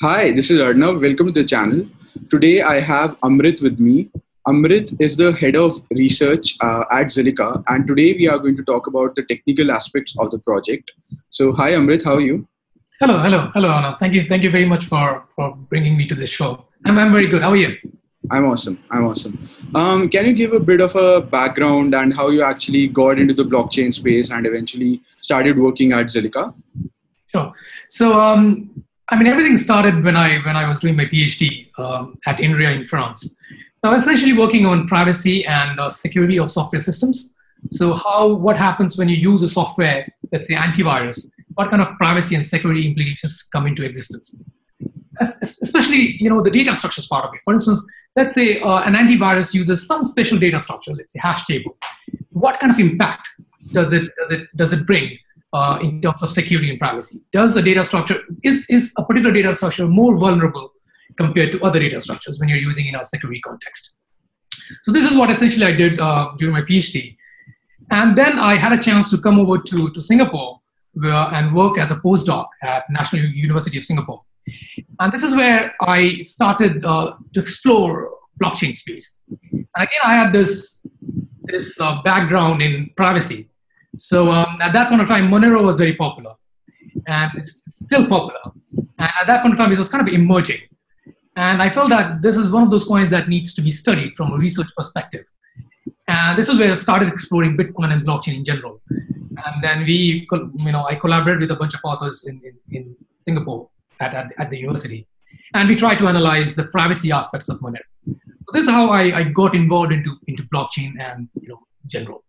Hi, this is Arnav. Welcome to the channel. Today I have Amrit with me. Amrit is the head of research at Zilliqa, and today we are going to talk about the technical aspects of the project. So hi Amrit, how are you? Hello Arnav. Thank you very much for bringing me to this show. I'm very good. How are you? I'm awesome. Can you give a bit of a background and how you actually got into the blockchain space and eventually started working at Zilliqa? Sure. So, I mean, everything started when I was doing my PhD at INRIA in France. So I was essentially working on privacy and security of software systems. So what happens when you use a software, let's say antivirus, what kind of privacy and security implications come into existence? Especially, you know, the data structures part of it. For instance, let's say an antivirus uses some special data structure, let's say hash table. What kind of impact does it bring in terms of security and privacy? Does a data structure, is a particular data structure more vulnerable compared to other data structures when you're using in a security context? So this is what essentially I did during my PhD. And then I had a chance to come over to Singapore and work as a postdoc at National University of Singapore. And this is where I started to explore blockchain space. And again, I had this background in privacy. So at that point of time, Monero was very popular, and it's still popular. And at that point of time, it was kind of emerging. And I felt that this is one of those coins that needs to be studied from a research perspective. And this is where I started exploring Bitcoin and blockchain in general. And then I collaborated with a bunch of authors in Singapore at the university. And we tried to analyze the privacy aspects of Monero. So this is how I got involved into blockchain and, you know, general.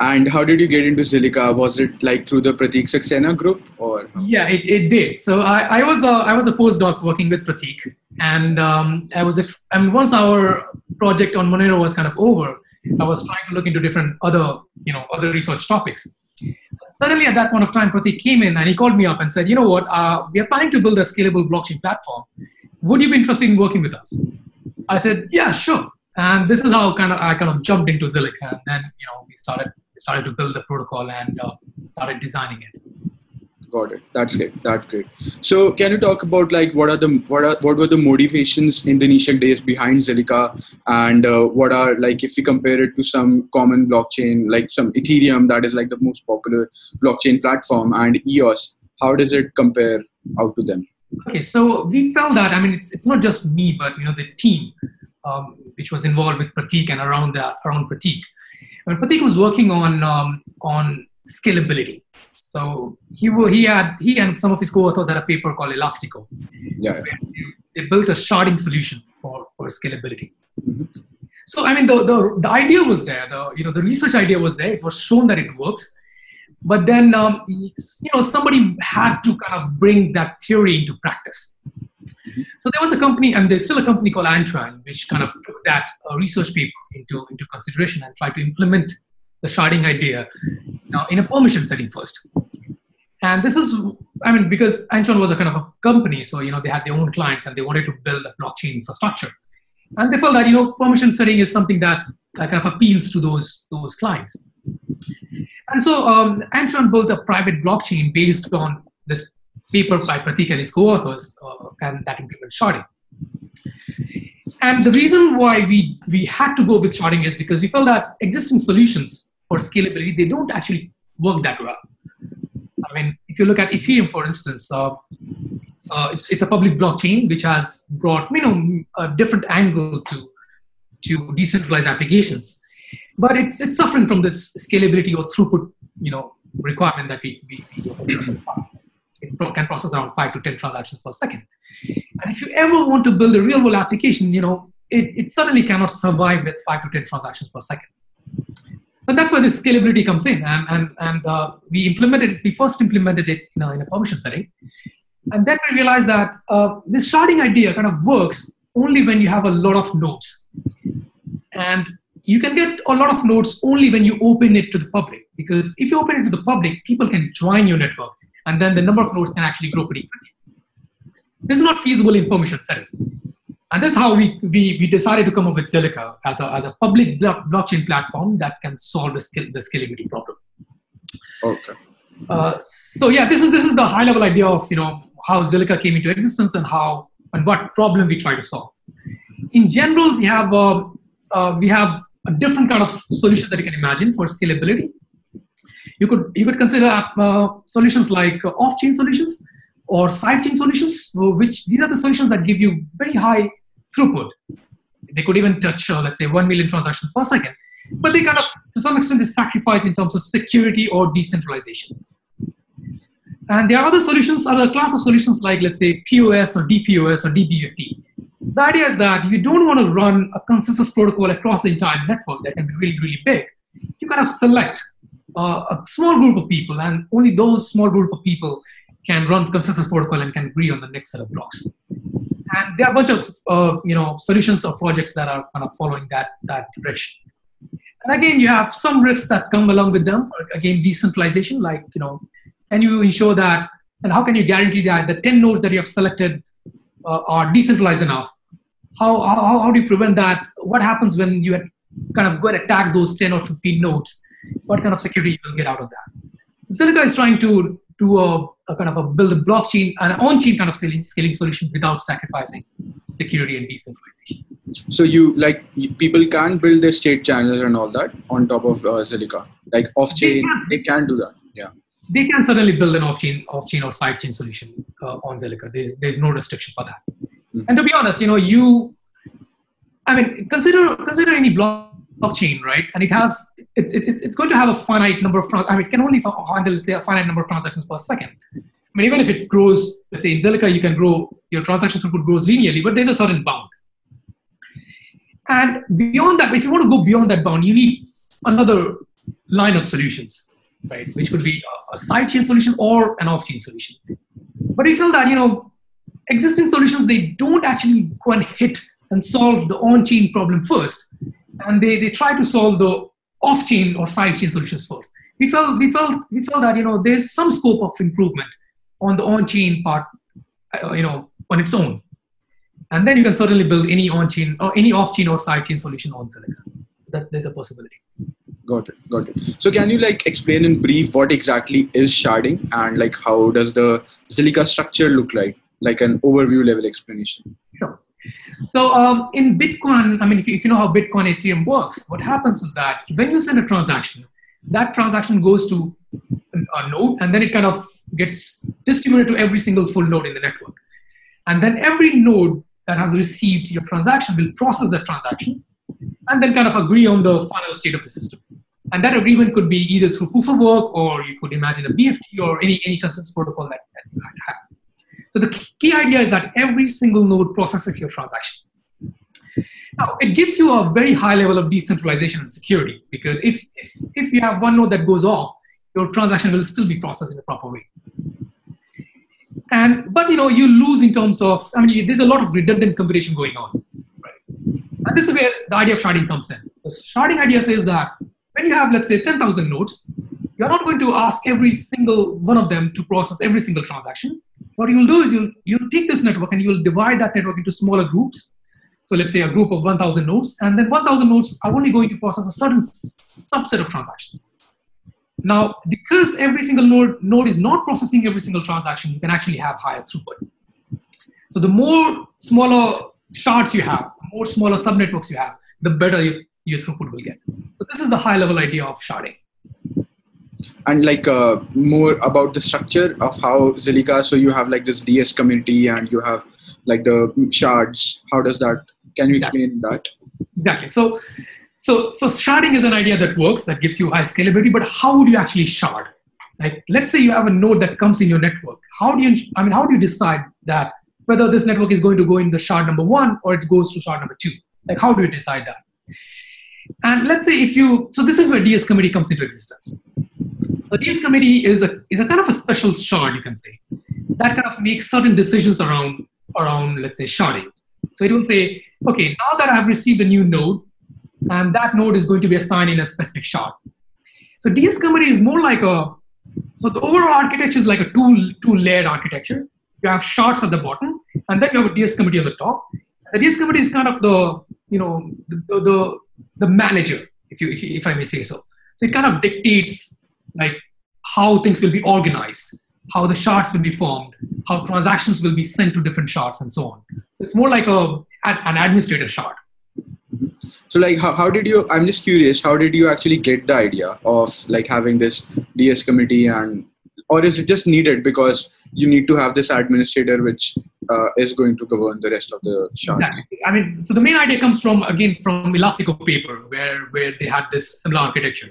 And how did you get into Zilliqa? Was it like through the Prateek Saxena group or? Yeah, it did. So I was a postdoc working with Prateek, and once our project on Monero was kind of over, I was trying to look into different other research topics. Suddenly at that point of time, Prateek came in and he called me up and said, you know what, we are planning to build a scalable blockchain platform. Would you be interested in working with us? I said, yeah, sure. And this is how I kind of jumped into Zilliqa, and then we started to build the protocol and started designing it. Got it. That's great. So can you talk about like what were the motivations in the initial days behind Zilliqa, and what are, like, if we compare it to some common blockchain like some Ethereum, that is like the most popular blockchain platform, and EOS, how does it compare out to them? Okay, so we felt that, I mean, it's not just me, but the team which was involved with Prateek and around Prateek. I mean, Prateek was working on scalability. So he and some of his co-authors had a paper called Elastico. Yeah. Where they built a sharding solution for scalability. Mm-hmm. So I mean, the idea was there. The research idea was there. It was shown that it works, but then somebody had to kind of bring that theory into practice. Mm-hmm. So there was a company, and there's still a company called Antran, which kind of took that research paper into consideration and tried to implement the sharding idea now in a permission setting first. And this is, I mean, because Antran was a kind of a company, so they had their own clients and they wanted to build a blockchain infrastructure, and they felt that permission setting is something that kind of appeals to those clients. And so Antran built a private blockchain based on this paper by Prateek and his co-authors, and that implements sharding. And the reason why we had to go with sharding is because we felt that existing solutions for scalability, they don't actually work that well. I mean, if you look at Ethereum, for instance, it's a public blockchain which has brought a different angle to decentralized applications, but it's suffering from this scalability or throughput requirement that we it can process around 5 to 10 transactions per second. And if you ever want to build a real world application, it suddenly cannot survive with 5 to 10 transactions per second. But that's where the scalability comes in. And we first implemented it in a permission setting. And then we realized that this sharding idea kind of works only when you have a lot of nodes. And you can get a lot of nodes only when you open it to the public, because if you open it to the public, people can join your network, and then the number of nodes can actually grow pretty quickly. This is not feasible in permission setting. And that's how we decided to come up with Zilliqa as a public blockchain platform that can solve the scalability problem. Okay. So yeah, this is the high level idea of how Zilliqa came into existence and how and what problem we try to solve. In general, we have a different kind of solution that you can imagine for scalability. You could consider solutions like off-chain solutions or side-chain solutions, which these are the solutions that give you very high throughput. They could even touch, let's say, 1 million transactions per second. But they kind of, to some extent, they sacrifice in terms of security or decentralization. And there are other solutions, other class of solutions like, let's say, POS or DPoS or DBFT. The idea is that you don't want to run a consensus protocol across the entire network that can be really, really big. You kind of select a small group of people, and only those small group of people can run the consensus protocol and can agree on the next set of blocks. And there are a bunch of solutions or projects that are kind of following that direction. And again, you have some risks that come along with them. Again, decentralization, like, can you ensure that, and how can you guarantee that the 10 nodes that you have selected are decentralized enough? How do you prevent that? What happens when you kind of go and attack those 10 or 15 nodes? What kind of security you will get out of that? Zilliqa is trying to do build a blockchain and on-chain kind of scaling solution without sacrificing security and decentralization. So people can't build their state channels and all that on top of Zilliqa. Like off-chain, they can do that. Yeah, they can certainly build an off-chain or side-chain solution on Zilliqa. There's no restriction for that. Mm-hmm. And to be honest, consider any blockchain, right? And it has it's going to have a finite number of it can only handle, let's say, a finite number of transactions per second. I mean, even if it grows, let's say in Zilliqa, you can grow your transaction throughput grows linearly, but there's a certain bound. And beyond that, if you want to go beyond that bound, you need another line of solutions, right? Which could be a side-chain solution or an off-chain solution. But until that, existing solutions, they don't actually go and hit and solve the on-chain problem first. And they try to solve the off-chain or side-chain solutions first. We felt that, there's some scope of improvement on the on-chain part, on its own. And then you can certainly build any on-chain or any off-chain or side-chain solution on Zilliqa. There's a possibility. Got it. So can you explain in brief what exactly is sharding and how does the Zilliqa structure look like an overview level explanation? Sure. So in Bitcoin, if you know how Bitcoin Ethereum works, what happens is that when you send a transaction, that transaction goes to a node and then it kind of gets distributed to every single full node in the network. And then every node that has received your transaction will process that transaction and then kind of agree on the final state of the system. And that agreement could be either through proof of work, or you could imagine a BFT or any consensus protocol that you might have. So the key idea is that every single node processes your transaction. Now, it gives you a very high level of decentralization and security, because if you have one node that goes off, your transaction will still be processed in the proper way. But you lose in terms of, there's a lot of redundant computation going on, right? And this is where the idea of sharding comes in. The sharding idea says that when you have, let's say, 10,000 nodes, you're not going to ask every single one of them to process every single transaction. What you'll do is you'll take this network and you'll divide that network into smaller groups. So let's say a group of 1,000 nodes, and then 1,000 nodes are only going to process a certain subset of transactions. Now, because every single node is not processing every single transaction, you can actually have higher throughput. So the more smaller shards you have, the more smaller subnetworks you have, the better your throughput will get. So this is the high-level idea of sharding. And more about the structure of how Zilliqa, so you have this DS community and you have the shards. How does that, can you explain that? Exactly. So sharding is an idea that works, that gives you high scalability, but how would you actually shard? Let's say you have a node that comes in your network. How do you decide that whether this network is going to go in the shard number 1 or it goes to shard number 2? How do you decide that? And let's say so this is where DS committee comes into existence. So DS committee is a kind of a special shard, you can say, that kind of makes certain decisions around, let's say, sharding. So it will say, okay, now that I've received a new node, and that node is going to be assigned in a specific shard. So DS committee is more so the overall architecture is a two-layered architecture. You have shards at the bottom, and then you have a DS committee on the top. The DS committee is kind of the manager, if I may say so. So it kind of dictates how things will be organized. how the shards will be formed, how transactions will be sent to different shards, and so on. It's more like an administrator shard. So like, how did you, I'm just curious, how did you actually get the idea of like having this DS committee, and, or is it just needed because you need to have this administrator which is going to govern the rest of the shards? Exactly. I mean, so the main idea comes from, again, from Elastico paper, where they had this similar architecture.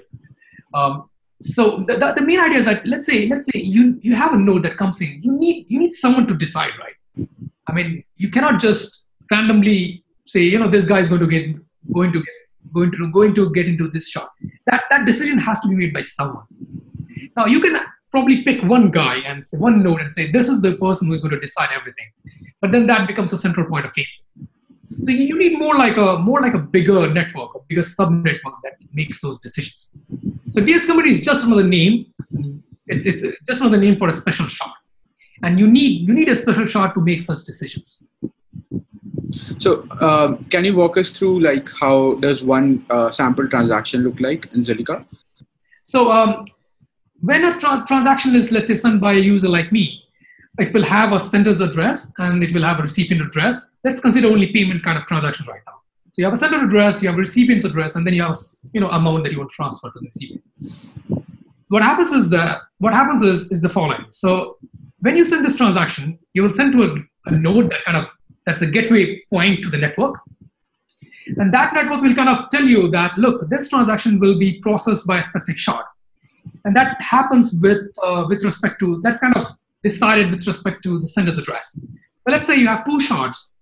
So the main idea is that, let's say you have a node that comes in, you need someone to decide, right? I mean, you cannot just randomly say, you know, this guy is going to get into this shard. That decision has to be made by someone. Now you can probably pick one guy and say, one node and say, this is the person who is going to decide everything. But then that becomes a central point of failure. So you need more like a bigger network, a bigger sub-network that makes those decisions. So DS committee is just another name. It's just another name for a special shard, and you need a special shard to make such decisions. So can you walk us through like how does one sample transaction look like in Zilliqa? So when a transaction is, let's say, sent by a user like me, it will have a sender's address and it will have a recipient address. Let's consider only payment kind of transactions right now. So you have a sender address, you have a recipient's address, and then you have a, you know, amount that you want to transfer to the recipient. What happens is the following. So when you send this transaction, you will send to a node that kind of, that's a gateway point to the network. And that network will kind of tell you that, look, this transaction will be processed by a specific shard. And that happens with respect to, that's kind of decided with respect to the sender's address. But let's say you have two shards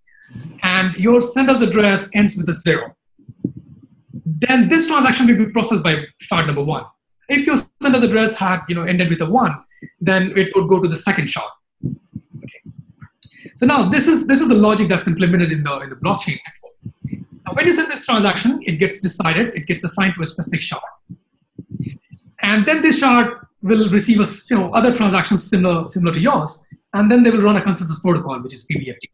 and your sender's address ends with a 0. Then this transaction will be processed by shard number 1. If your sender's address had, you know, ended with a 1, then it would go to the second shard. So now this is the logic that's implemented in the blockchain network. Now, when you send this transaction, it gets decided, it gets assigned to a specific shard, and then this shard will receive a, you know, other transactions similar to yours, and then they will run a consensus protocol, which is PBFT,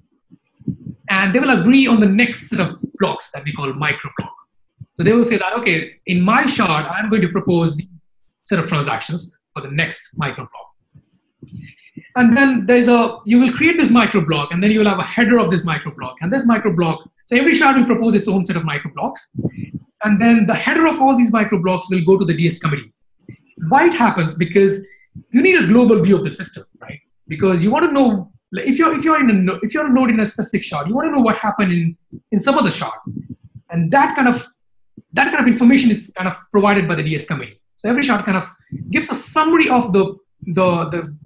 and they will agree on the next set of blocks that we call microblock. So they will say that, okay, in my shard, I'm going to propose the set of transactions for the next microblock. And then you will create this microblock, and then you will have a header of this microblock, and this microblock. So every shard will propose its own set of microblocks, and then the header of all these microblocks will go to the DS committee. Why it happens? Because you need a global view of the system, right? Because you want to know if you're a node in a specific shard, you want to know what happened in some other shard, and that kind of information is kind of provided by the DS committee. So every shard kind of gives a summary of the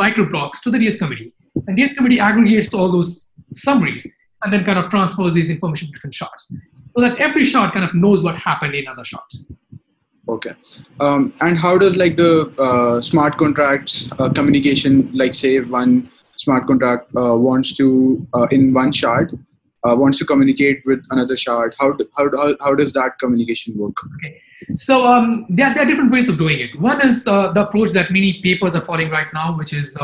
microblocks to the DS committee, and DS committee aggregates all those summaries and then kind of transfers these information to different shards, so that every shard kind of knows what happened in other shards. Okay. And how does like the smart contracts communication, like say if one smart contract wants to in one shard wants to communicate with another shard, how does that communication work? Okay. So there are different ways of doing it. One is the approach that many papers are following right now, which is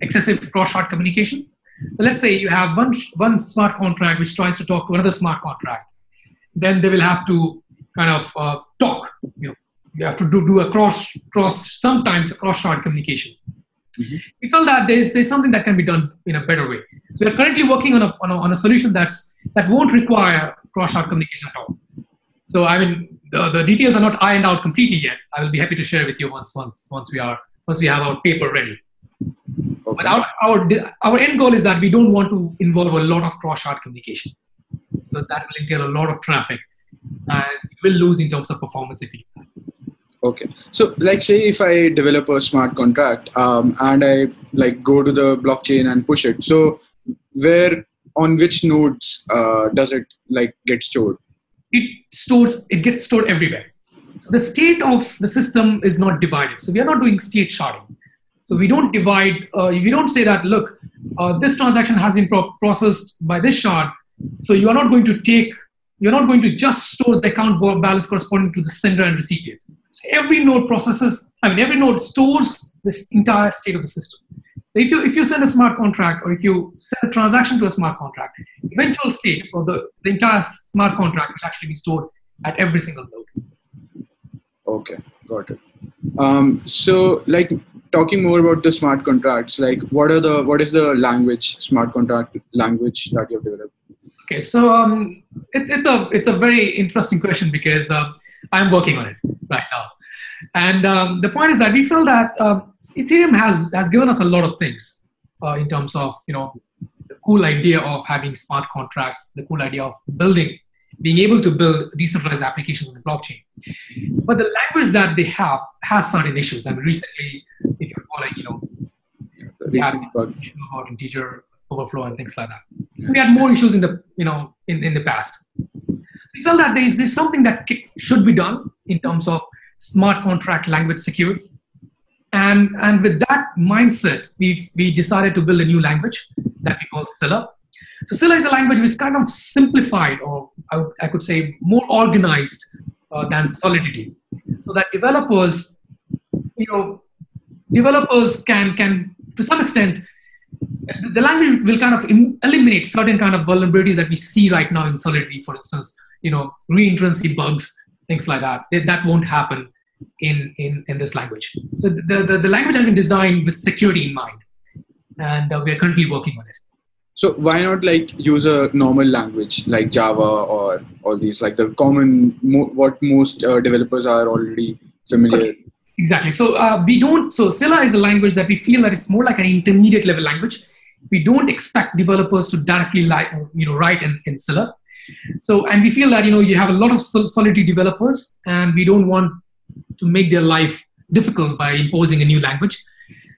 excessive cross-shard communication. So let's say you have one smart contract which tries to talk to another smart contract. Then they will have to kind of talk. You know, you have to do a cross-shard communication. Mm-hmm. We felt that there's something that can be done in a better way. So we're currently working on a solution that won't require cross-shard communication at all. So I mean, the details are not ironed out completely yet. I will be happy to share with you once we have our paper ready. Okay. But our end goal is that we don't want to involve a lot of cross-shard communication. So that will entail a lot of traffic, and you will lose in terms of performance if you do that. Okay. So like say if I develop a smart contract and I like go to the blockchain and push it. So on which nodes does it like get stored? It gets stored everywhere. So the state of the system is not divided. So we are not doing state sharding. So we don't divide, we don't say that, look, this transaction has been processed by this shard. So you are not going to just store the account balance corresponding to the sender and recipient. So every node every node stores this entire state of the system. So if you send a smart contract, or if you send a transaction to a smart contract, the eventual state or the entire smart contract will actually be stored at every single node. Okay, got it. So like talking more about the smart contracts, like what is the language, smart contract language that you've developed? Okay, so it's a very interesting question because I'm working on it right now, and the point is that we feel that Ethereum has given us a lot of things in terms of the cool idea of having smart contracts, the cool idea of being able to build decentralized applications on the blockchain. But the language that they have has certain issues. I mean, recently, if you're following, we had issues about integer overflow and things like that. Yeah. We had more issues in the in the past. So we felt that there's something that should be done in terms of smart contract language security. And with that mindset, we decided to build a new language that we call Scilla. So Scilla is a language which is kind of simplified, or I could say more organized than Solidity, so that developers, can to some extent, the language will kind of eliminate certain kind of vulnerabilities that we see right now in Solidity, for instance, reentrancy bugs, things like that. That won't happen in this language. So the language has been designed with security in mind, and we are currently working on it. So why not use a normal language like Java or all these, like the common, what most developers are already familiar with? Exactly. So Scilla is a language that we feel that it's more like an intermediate level language. We don't expect developers to directly write in Scilla. So, and we feel that, you have a lot of Solidity developers, and we don't want to make their life difficult by imposing a new language.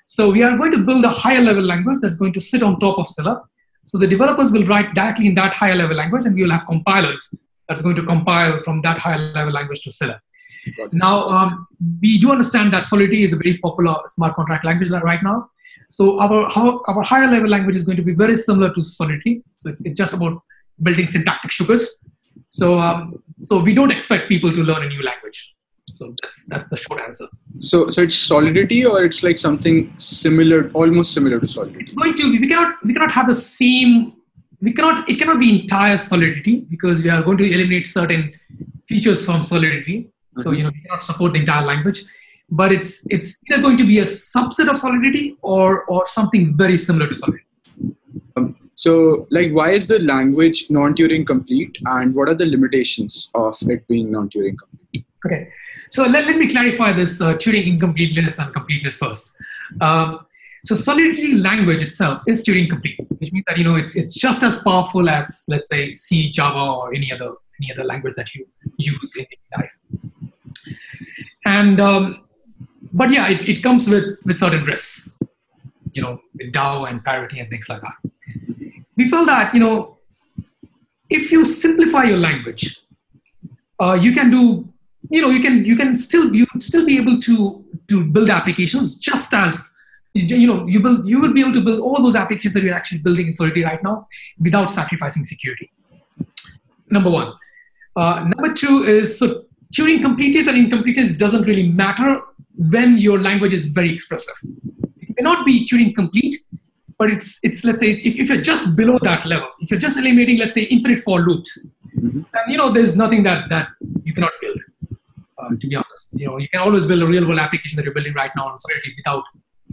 So we are going to build a higher level language that's going to sit on top of Scilla. So the developers will write directly in that higher level language, and we will have compilers that's going to compile from that higher level language to Scilla. Now, we do understand that Solidity is a very popular smart contract language right now. So our higher level language is going to be very similar to Solidity. So it's just about building syntactic sugars. So, so we don't expect people to learn a new language. So that's the short answer. So it's Solidity, or it's like something similar, almost similar to Solidity? It's going to be, we cannot have the same, it cannot be entire Solidity, because we are going to eliminate certain features from Solidity. Mm-hmm. So, we cannot support the entire language, but it's either going to be a subset of Solidity or something very similar to Solidity. So why is the language non-Turing complete, and what are the limitations of it being non-Turing complete? Okay. So let me clarify this Turing incompleteness and completeness first. So Solidity language itself is Turing complete, which means that it's just as powerful as, let's say, C, Java, or any other language that you use in your life. And but yeah, it comes with certain risks, with DAO and parity and things like that. We felt that if you simplify your language, you can do. You can still be able to build applications just as you will be able to build all those applications that you're actually building in Solidity right now without sacrificing security. Number one. Number two is, so Turing completeness and incompleteness doesn't really matter when your language is very expressive. It may not be Turing complete, but let's say if you're just below that level, if you're just eliminating, let's say, infinite for loops, then there's nothing that you cannot build. To be honest, you can always build a real-world application that you're building right now on Solidity without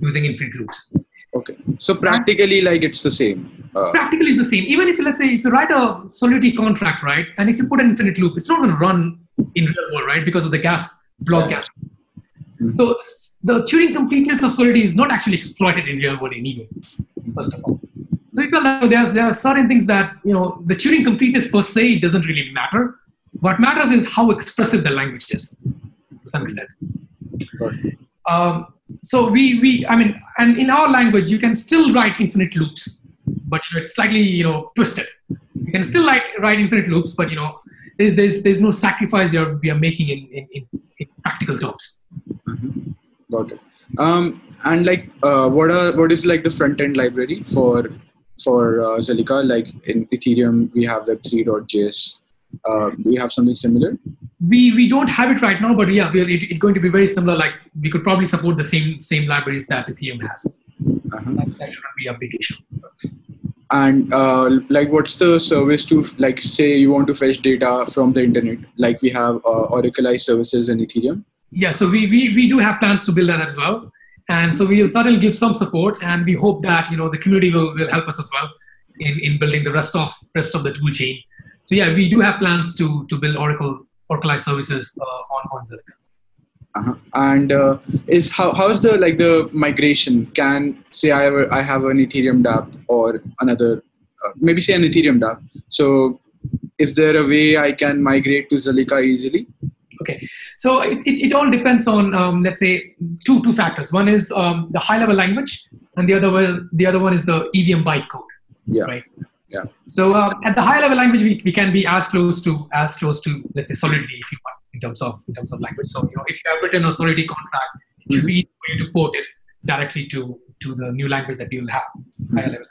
using infinite loops. Okay, so practically, it's the same. Practically, it's the same. Even if let's say you write a Solidity contract, right, and if you put an infinite loop, it's not going to run in real world, right, because of the block gas. Mm-hmm. So the Turing completeness of Solidity is not actually exploited in real world anyway. First of all, so there are certain things that the Turing completeness per se doesn't really matter. What matters is how expressive the language is, to some extent. So I mean, in our language, you can still write infinite loops, but it's slightly, twisted. You can still write infinite loops, but there's no sacrifice we are making in practical terms. Mm-hmm. Got it. And what is the front end library for Zilliqa? Like in Ethereum, we have Web3.js. Do you have something similar? We don't have it right now, but yeah, it's going to be very similar. Like we could probably support the same libraries that Ethereum has. Uh-huh. That shouldn't be a big issue. And what's the service to say you want to fetch data from the internet? Like we have Oracleized services in Ethereum. Yeah, so we do have plans to build that as well. And so we'll certainly give some support, and we hope that, you know, the community will help us as well in building the rest of the tool chain. So yeah, we do have plans to build Oracle-like services on Zilliqa. Uh-huh. And how's the migration? Can say I have an Ethereum dApp or another, maybe say an Ethereum dApp. So is there a way I can migrate to Zilliqa easily? Okay, so it all depends on let's say two factors. One is the high-level language, and the other one is the EVM bytecode. Yeah. Right. Yeah. So at the high-level language, we can be as close to let's say Solidity if you want, in terms of language. So you know, if you have written a Solidity contract, it should be easy for you to port it directly to the new language that you will have. High-level.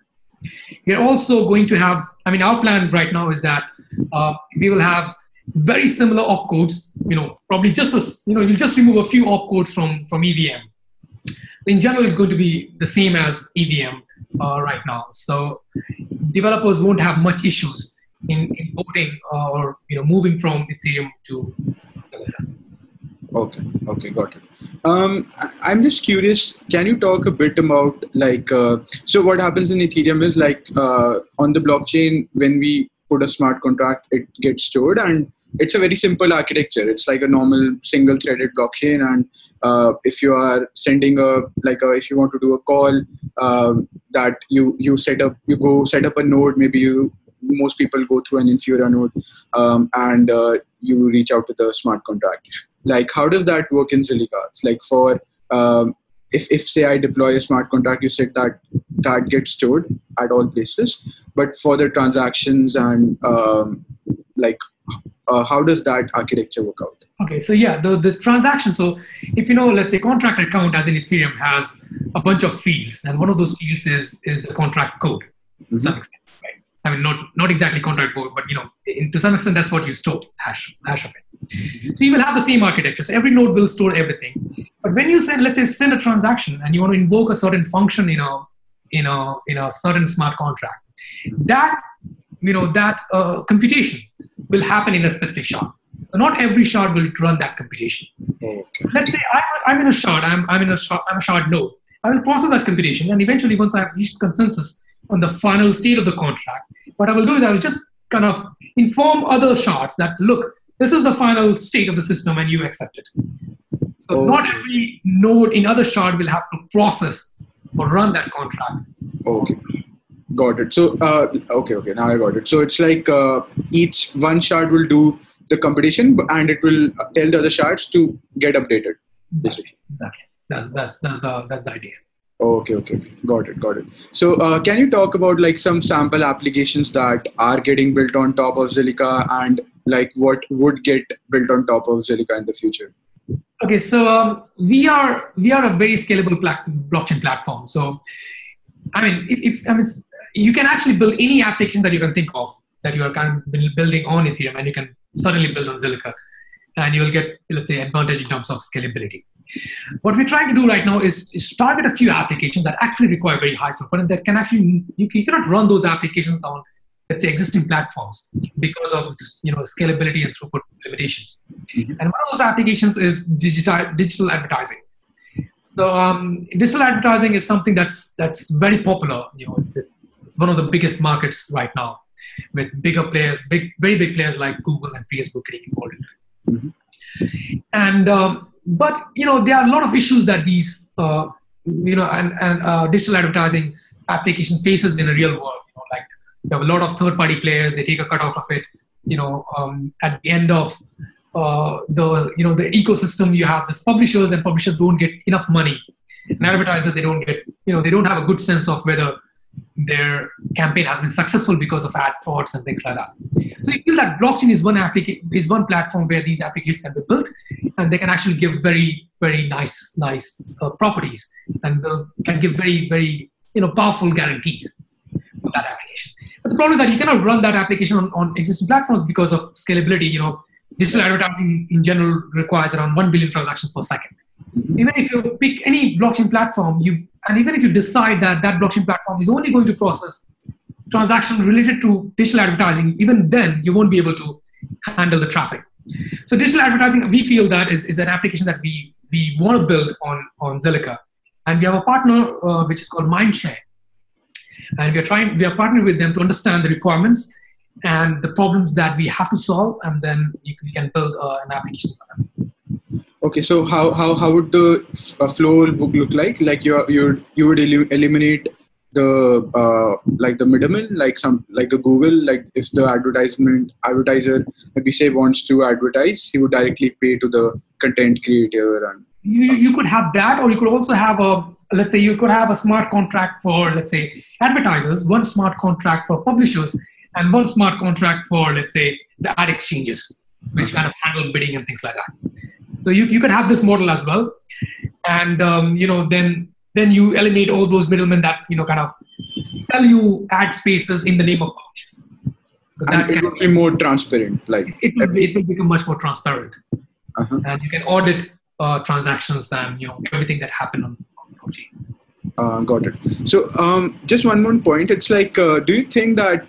You're also going to have. I mean, our plan right now is that we will have very similar opcodes, you know, probably just as, you know, you'll just remove a few opcodes from EVM. In general, it's going to be the same as EVM right now. So developers won't have much issues in porting or, you know, moving from Ethereum to Zilliqa. Okay. Okay. Got it. I'm just curious, can you talk a bit about so what happens in Ethereum is on the blockchain, when we put a smart contract, it gets stored, and it's a very simple architecture. It's like a normal single-threaded blockchain, and if you are sending if you want to do a call, that you go set up a node. Maybe most people go through an Infura node, and you reach out to the smart contract. Like, how does that work in Zilliqa? If say I deploy a smart contract, you said that gets stored at all places, but for the transactions and how does that architecture work out? Okay, so yeah, the transaction. So if you know, let's say contract account as in Ethereum has a bunch of fields, and one of those fields is the contract code to some extent, right? I mean, not exactly contract code, but you know, to some extent that's what you store, hash of it. So you will have the same architecture. So every node will store everything. But when you send, let's say, send a transaction, and you want to invoke a certain function in a certain smart contract, that computation will happen in a specific shard. So not every shard will run that computation. Okay. Let's say I'm in a shard. I'm a shard node. I will process that computation, and eventually, once I have reached consensus on the final state of the contract, what I will do is I will just kind of inform other shards that, look, this is the final state of the system, and you accept it. So not every node in other shard will have to process or run that contract. Okay, got it. So okay, now I got it. So it's like each one shard will do the computation, and it will tell the other shards to get updated. Exactly. Exactly. That's the idea. Okay, got it. So can you talk about some sample applications that are getting built on top of Zilliqa, and what would get built on top of Zilliqa in the future? Okay, so we are a very scalable blockchain platform. So I mean, you can actually build any application that you can think of that you are kind of building on Ethereum, and you can suddenly build on Zilliqa, and you will get, let's say, advantage in terms of scalability. What we're trying to do right now is target a few applications that actually require very high support, and that can actually, you cannot run those applications on, let's say, existing platforms because of, you know, scalability and throughput limitations. And one of those applications is digital advertising. So digital advertising is something that's very popular. You know, it's one of the biggest markets right now, with very big players like Google and Facebook getting involved in it. And but you know, there are a lot of issues that these digital advertising application faces in the real world. You know, like, there are a lot of third-party players. They take a cut out of it. You know, at the end of the ecosystem, you have these publishers, and publishers don't get enough money. And advertisers, they don't get, you know, they don't have a good sense of whether their campaign has been successful because of ad frauds and things like that. So you feel that blockchain is one platform where these applications can be built, and they can actually give very, very nice properties, and can give very, very powerful guarantees for that application. But the problem is that you cannot run that application on existing platforms because of scalability. You know, digital advertising in general requires around 1 billion transactions per second. Even if you pick any blockchain platform, and even if you decide that that blockchain platform is only going to process transactions related to digital advertising, even then you won't be able to handle the traffic. So digital advertising, we feel that is an application that we want to build on Zilliqa, And we have a partner which is called Mindshare. And we are partnered with them to understand the requirements and the problems that we have to solve, and then we can build an application for them. Okay, so how would the flow look like? Like you would eliminate the like the middleman, like the Google, like if the advertiser maybe say wants to advertise, he would directly pay to the content creator. And you could have that, or you could also have a, let's say you could have a smart contract for, let's say, advertisers, one smart contract for publishers, and one smart contract for, let's say, the ad exchanges, which kind of handle bidding and things like that. So you could have this model as well. And, you know, then you eliminate all those middlemen that, you know, kind of sell you ad spaces in the name of publishers. So that it will be more transparent. Like it will become much more transparent. And you can audit transactions and, you know, everything that happened on blockchain. Got it. So just one more point. It's like, do you think that,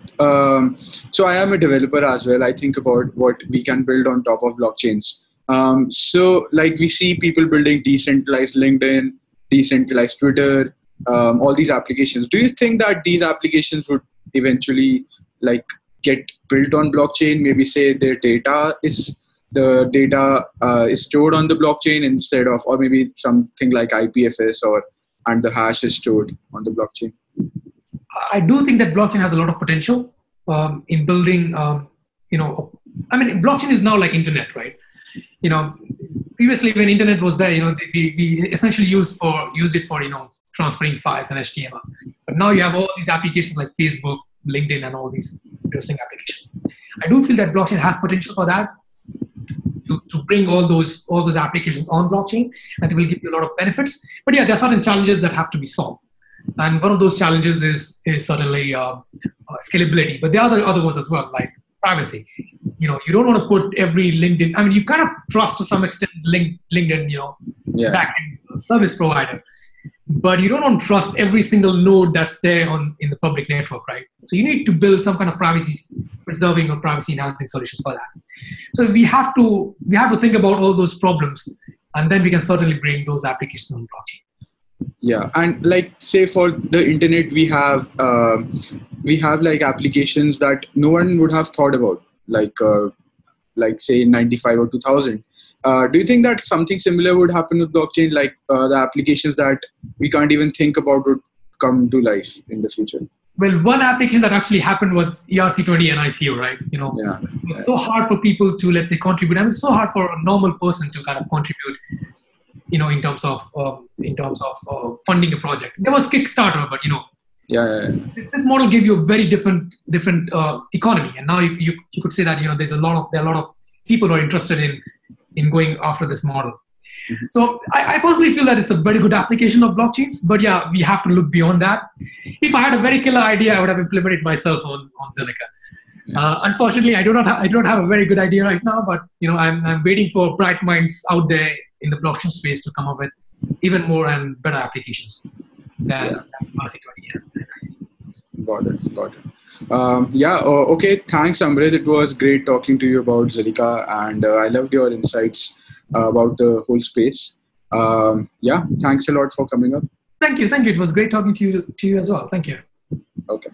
so I am a developer as well. I think about what we can build on top of blockchains. So like we see people building decentralized LinkedIn, decentralized Twitter, all these applications. Do you think that these applications would eventually like get built on blockchain? Maybe say their data is, the data is stored on the blockchain instead of, or maybe something like IPFS or, and the hash is stored on the blockchain. I do think that blockchain has a lot of potential in building, you know, I mean, blockchain is now like internet, right? You know, previously when internet was there, you know, we essentially used it for, you know, transferring files and HTML. But now you have all these applications like Facebook, LinkedIn, and all these interesting applications. I do feel that blockchain has potential for that, to bring all those applications on blockchain, and it will give you a lot of benefits. But yeah, there are certain challenges that have to be solved. And one of those challenges is certainly scalability, but there are the other ones as well, like privacy. You know, you don't want to put every LinkedIn, I mean, you kind of trust to some extent LinkedIn, you know, backend service provider, but you don't want to trust every single node that's there in the public network, right? So you need to build some kind of privacy preserving or privacy enhancing solutions for that. So we have to think about all those problems, and then we can certainly bring those applications on blockchain. Yeah, and like say for the internet, we have like applications that no one would have thought about, like say in 95 or 2000. Do you think that something similar would happen with blockchain, like the applications that we can't even think about would come to life in the future? Well, one application that actually happened was ERC20 and ICO, right? You know, it was so hard for people to, let's say, contribute. I mean, it's so hard for a normal person to kind of contribute, you know, in terms of funding a project. There was Kickstarter, but, you know, this model gave you a very different economy. And now you could say that, you know, there are a lot of people who are interested in going after this model. So I personally feel that it's a very good application of blockchains, but yeah, we have to look beyond that. If I had a very killer idea, I would have implemented myself on Zilliqa. Unfortunately, I do not have a very good idea right now, but you know, I'm waiting for bright minds out there in the blockchain space to come up with even more and better applications than RC20. Got it. Okay, thanks Amrit. It was great talking to you about Zilliqa, and I loved your insights about the whole space. Thanks a lot for coming up. Thank you. It was great talking to you as well. Thank you. Okay.